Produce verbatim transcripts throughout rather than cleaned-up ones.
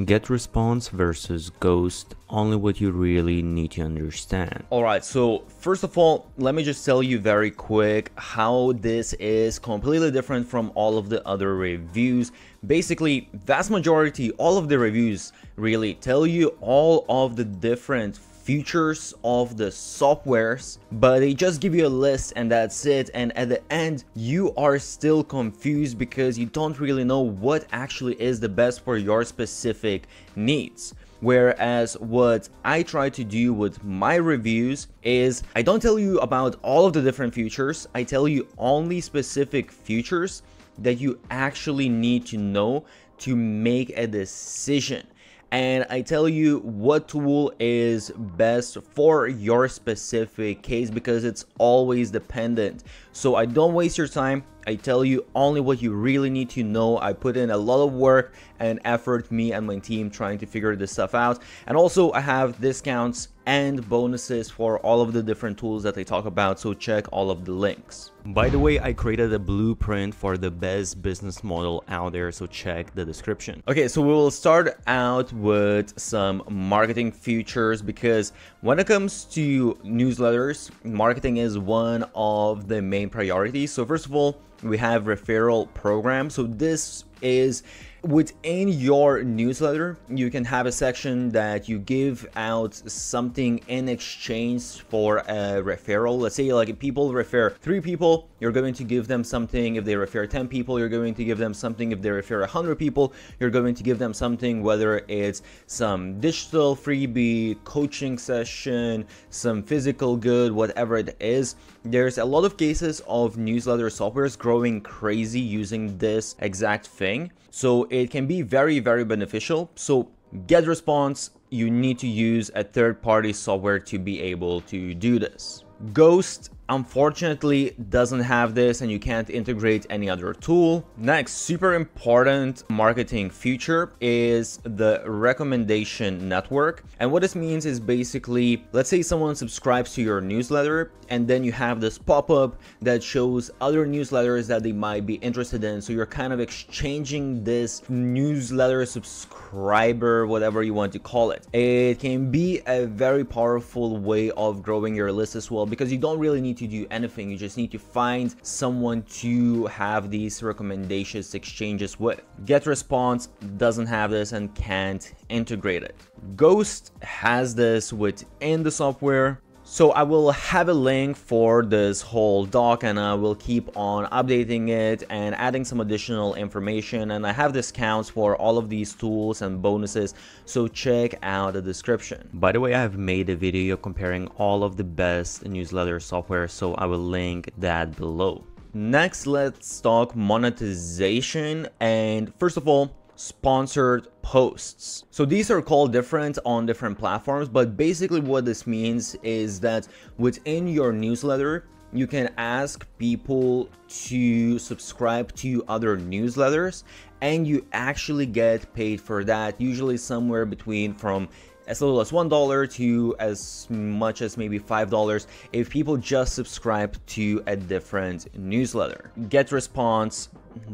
GetResponse versus Ghost, only what you really need to understand. All right, so first of all, let me just tell you very quick how this is completely different from all of the other reviews. Basically, vast majority, all of the reviews really tell you all of the different features of the softwares, but they just give you a list and that's it. And at the end, you are still confused because you don't really know what actually is the best for your specific needs. Whereas what I try to do with my reviews is I don't tell you about all of the different features. I tell you only specific features that you actually need to know to make a decision. And I tell you what tool is best for your specific case because it's always dependent. So I don't waste your time. I tell you only what you really need to know. I put in a lot of work and effort, me and my team, trying to figure this stuff out. And also I have discounts and bonuses for all of the different tools that they talk about, so check all of the links. By the way, I created a blueprint for the best business model out there, so check the description. Okay, so we will start out with some marketing features because when it comes to newsletters, marketing is one of the main priorities. So first of all, we have referral program. So this is within your newsletter, you can have a section that you give out something in exchange for a referral. Let's say like if people refer three people, you're going to give them something. If they refer ten people, you're going to give them something. If they refer one hundred people, you're going to give them something, whether it's some digital freebie, coaching session, some physical good, whatever it is. There's a lot of cases of newsletter softwares growing crazy using this exact thing. So it can be very, very beneficial. So GetResponse, you need to use a third-party software to be able to do this. Ghost, unfortunately, doesn't have this and you can't integrate any other tool. Next, super important marketing feature is the recommendation network. And what this means is basically, let's say someone subscribes to your newsletter and then you have this pop-up that shows other newsletters that they might be interested in. So you're kind of exchanging this newsletter subscriber, whatever you want to call it. It can be a very powerful way of growing your list as well, because you don't really need to do anything. You just need to find someone to have these recommendations exchanges with. GetResponse doesn't have this and can't integrate it. Ghost has this within the software. So I will have a link for this whole doc and I will keep on updating it and adding some additional information. And I have discounts for all of these tools and bonuses. So check out the description. By the way, I have made a video comparing all of the best newsletter software. So I will link that below. Next, let's talk monetization. And first of all, sponsored posts. So these are called different on different platforms, but basically what this means is that within your newsletter, you can ask people to subscribe to other newsletters and you actually get paid for that, usually somewhere between from as little as one dollar to as much as maybe five dollars if people just subscribe to a different newsletter. GetResponse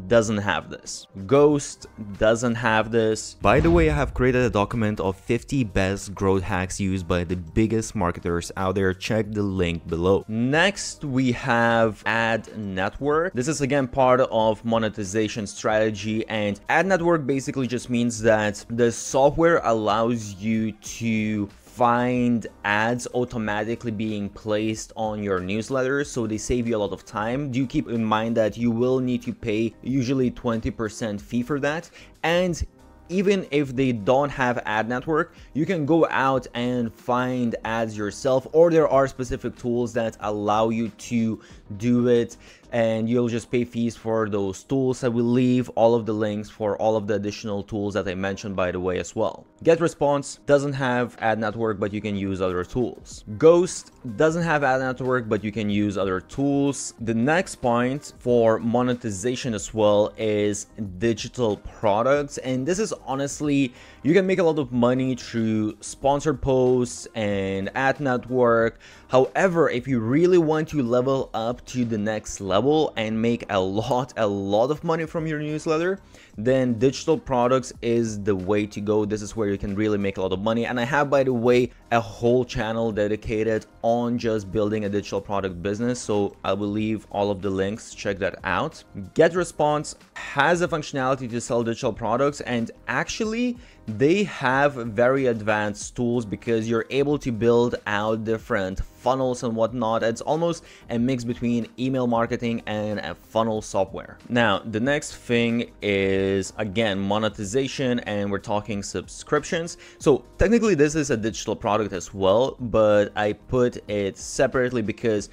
doesn't have this. Ghost doesn't have this. By the way, I have created a document of fifty best growth hacks used by the biggest marketers out there. Check the link below. Next, we have ad network. This is again part of monetization strategy, and ad network basically just means that the software allows you to find ads automatically being placed on your newsletter, so they save you a lot of time. Do keep in mind that you will need to pay usually twenty percent fee for that, and even if they don't have ad network, you can go out and find ads yourself, or there are specific tools that allow you to do it and you'll just pay fees for those tools. I will leave all of the links for all of the additional tools that I mentioned, by the way, as well. GetResponse doesn't have ad network, but you can use other tools. Ghost doesn't have ad network, but you can use other tools. The next point for monetization as well is digital products, and this is honestly, you can make a lot of money through sponsored posts and ad network. However, if you really want to level up to the next level, level and make a lot, a lot of money from your newsletter, then digital products is the way to go. This is where you can really make a lot of money. And I have, by the way, a whole channel dedicated on just building a digital product business. So I will leave all of the links. Check that out. GetResponse has a functionality to sell digital products, and actually they have very advanced tools because you're able to build out different funnels and whatnot. It's almost a mix between email marketing and a funnel software. Now, the next thing is, again, monetization, and we're talking subscriptions. So technically this is a digital product as well, but I put it separately because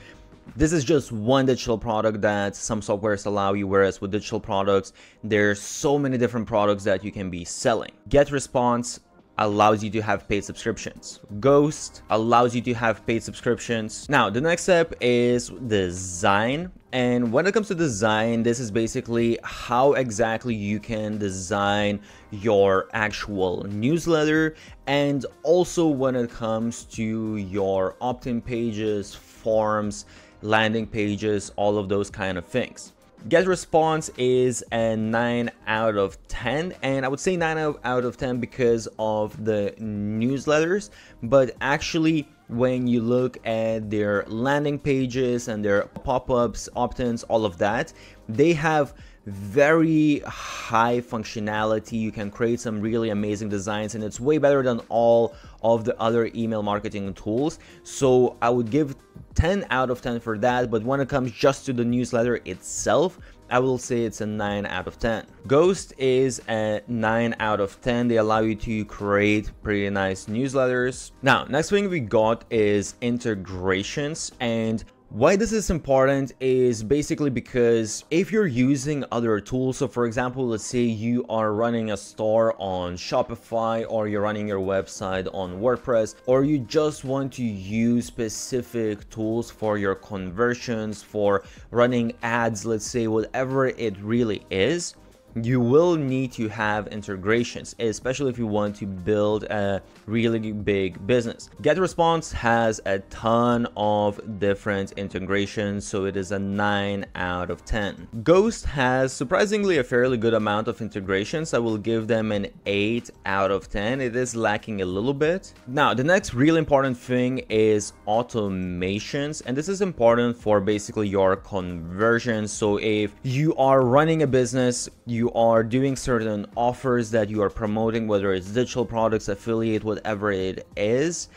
this is just one digital product that some softwares allow you, whereas with digital products, there's so many different products that you can be selling. GetResponse allows you to have paid subscriptions. Ghost allows you to have paid subscriptions. Now, the next step is design. And when it comes to design, this is basically how exactly you can design your actual newsletter. And also when it comes to your opt-in pages, forms, landing pages, all of those kind of things. GetResponse is a nine out of ten, and I would say nine out of ten because of the newsletters, but actually when you look at their landing pages and their pop-ups, opt-ins, all of that, they have very high functionality. You can create some really amazing designs, and it's way better than all of the other email marketing tools. So I would give ten out of ten for that, but when it comes just to the newsletter itself, I will say it's a nine out of ten. Ghost is a nine out of ten. They allow you to create pretty nice newsletters. Now, next thing we got is integrations, and why this is important is basically because if you're using other tools, so for example, let's say you are running a store on Shopify, or you're running your website on WordPress, or you just want to use specific tools for your conversions, for running ads, let's say, whatever it really is, you will need to have integrations, especially if you want to build a really big business. GetResponse has a ton of different integrations, so it is a nine out of ten. Ghost has surprisingly a fairly good amount of integrations. I will give them an eight out of ten. It is lacking a little bit. Now, the next really important thing is automations, and this is important for basically your conversions. So if you are running a business, you are doing certain offers that you are promoting, whether it's digital products, affiliate, whatever it is,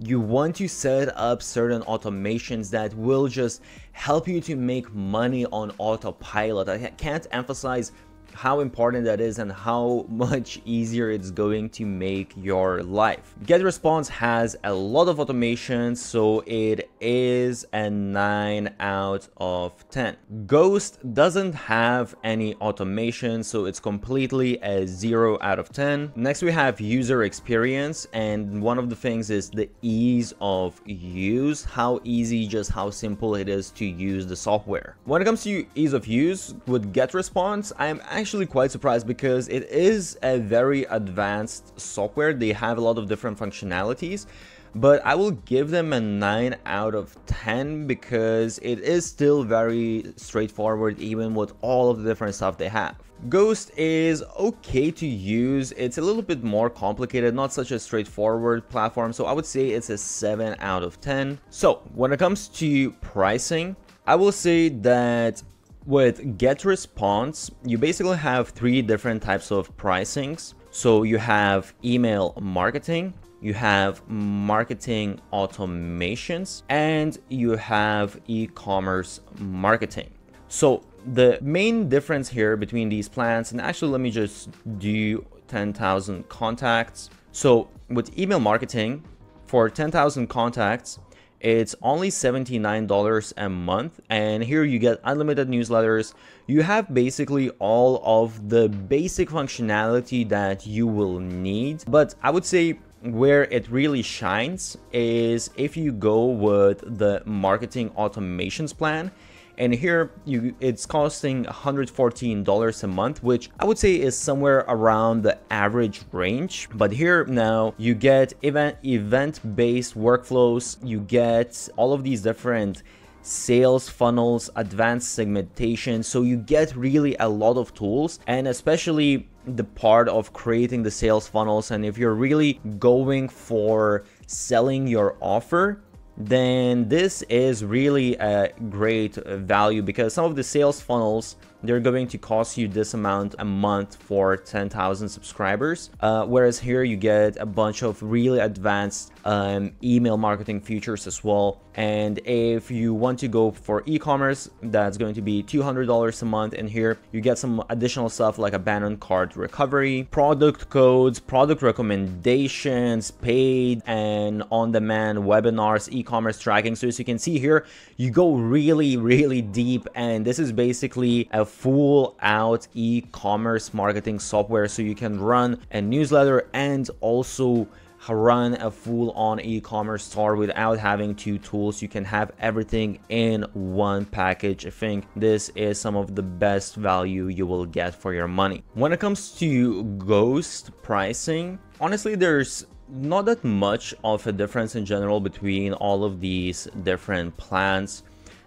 you want to set up certain automations that will just help you to make money on autopilot. I can't emphasize how important that is and how much easier it's going to make your life. GetResponse has a lot of automation, so it is a nine out of ten. Ghost doesn't have any automation, so it's completely a zero out of ten. Next, we have user experience, and one of the things is the ease of use, how easy, just how simple it is to use the software. When it comes to ease of use with GetResponse, I'm actually actually quite surprised because it is a very advanced software. They have a lot of different functionalities, but I will give them a nine out of ten because it is still very straightforward, even with all of the different stuff they have. Ghost is okay to use. It's a little bit more complicated, not such a straightforward platform, so I would say it's a seven out of ten. So when it comes to pricing, I will say that with GetResponse, you basically have three different types of pricings. So you have email marketing, you have marketing automations, and you have e-commerce marketing. So the main difference here between these plans, and actually let me just do ten thousand contacts. So with email marketing, for ten thousand contacts, it's only seventy-nine dollars a month, and here you get unlimited newsletters. You have basically all of the basic functionality that you will need, but I would say where it really shines is if you go with the marketing automations plan. And here you, it's costing one hundred fourteen dollars a month, which I would say is somewhere around the average range. But here now you get event, event-based workflows, you get all of these different sales funnels, advanced segmentation. So you get really a lot of tools, and especially the part of creating the sales funnels. And if you're really going for selling your offer, then this is really a great value, because some of the sales funnels, they're going to cost you this amount a month for ten thousand subscribers. Uh, whereas here you get a bunch of really advanced um, email marketing features as well. And if you want to go for e-commerce, that's going to be two hundred dollars a month. And here you get some additional stuff like abandoned cart recovery, product codes, product recommendations, paid and on-demand webinars, e-commerce commerce tracking. So as you can see here, you go really, really deep, and this is basically a full out e-commerce marketing software. So you can run a newsletter and also run a full-on e-commerce store without having two tools. You can have everything in one package. I think this is some of the best value you will get for your money. When it comes to Ghost pricing, honestly, there's not that much of a difference in general between all of these different plans.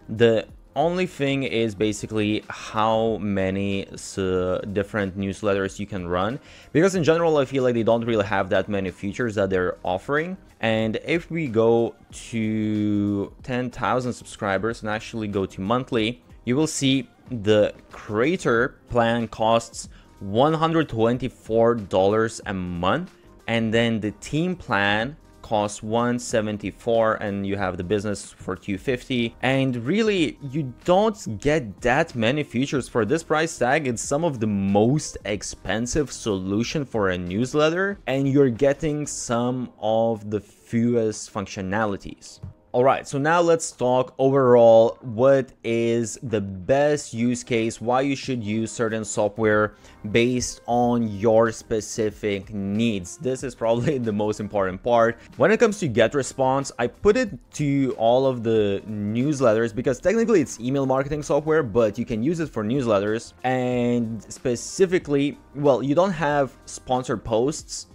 The only thing is basically how many uh, different newsletters you can run, because in general I feel like they don't really have that many features that they're offering. And if we go to ten thousand subscribers and actually go to monthly, you will see the creator plan costs one hundred twenty-four dollars a month. And then the team plan costs one hundred seventy-four dollars, and you have the business for two hundred fifty dollars. And really, you don't get that many features for this price tag. It's some of the most expensive solution for a newsletter, and you're getting some of the fewest functionalities. All right, so now let's talk overall what is the best use case, why you should use certain software based on your specific needs. This is probably the most important part. When it comes to GetResponse, I put it to all of the newsletters, because technically it's email marketing software, but you can use it for newsletters. And specifically, well, you don't have sponsored posts,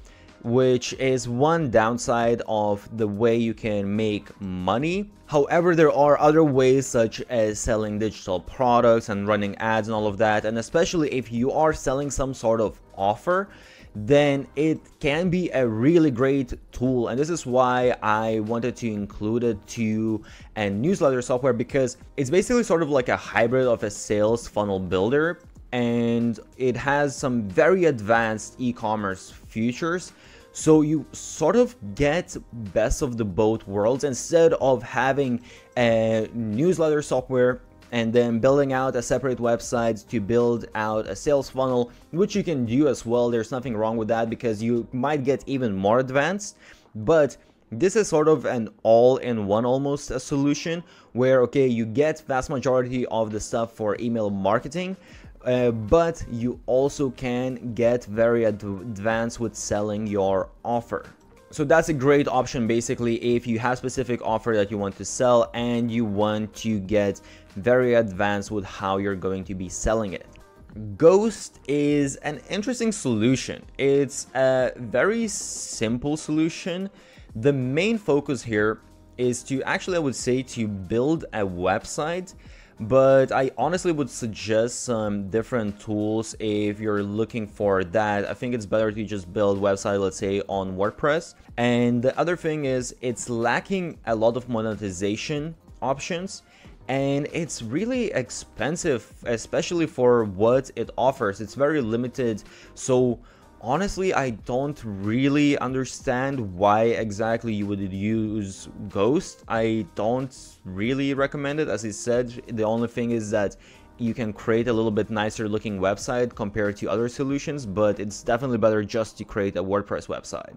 which is one downside of the way you can make money. However, there are other ways, such as selling digital products and running ads and all of that. And especially if you are selling some sort of offer, then it can be a really great tool. And this is why I wanted to include it to a newsletter software, because it's basically sort of like a hybrid of a sales funnel builder, and it has some very advanced e-commerce features. So you sort of get best of the both worlds. Instead of having a newsletter software and then building out a separate website to build out a sales funnel, which you can do as well, there's nothing wrong with that, because you might get even more advanced. But this is sort of an all-in-one almost a solution where, okay, you get vast majority of the stuff for email marketing, Uh, but you also can get very ad advanced with selling your offer. So that's a great option basically if you have specific offer that you want to sell and you want to get very advanced with how you're going to be selling it. Ghost is an interesting solution. It's a very simple solution. The main focus here is to actually, I would say, to build a website. But I honestly would suggest some different tools if you're looking for that. I think it's better to just build website, let's say on WordPress. And the other thing is it's lacking a lot of monetization options, and it's really expensive, especially for what it offers. It's very limited. So honestly, I don't really understand why exactly you would use Ghost. I don't really recommend it. As I said, the only thing is that you can create a little bit nicer looking website compared to other solutions, but it's definitely better just to create a WordPress website.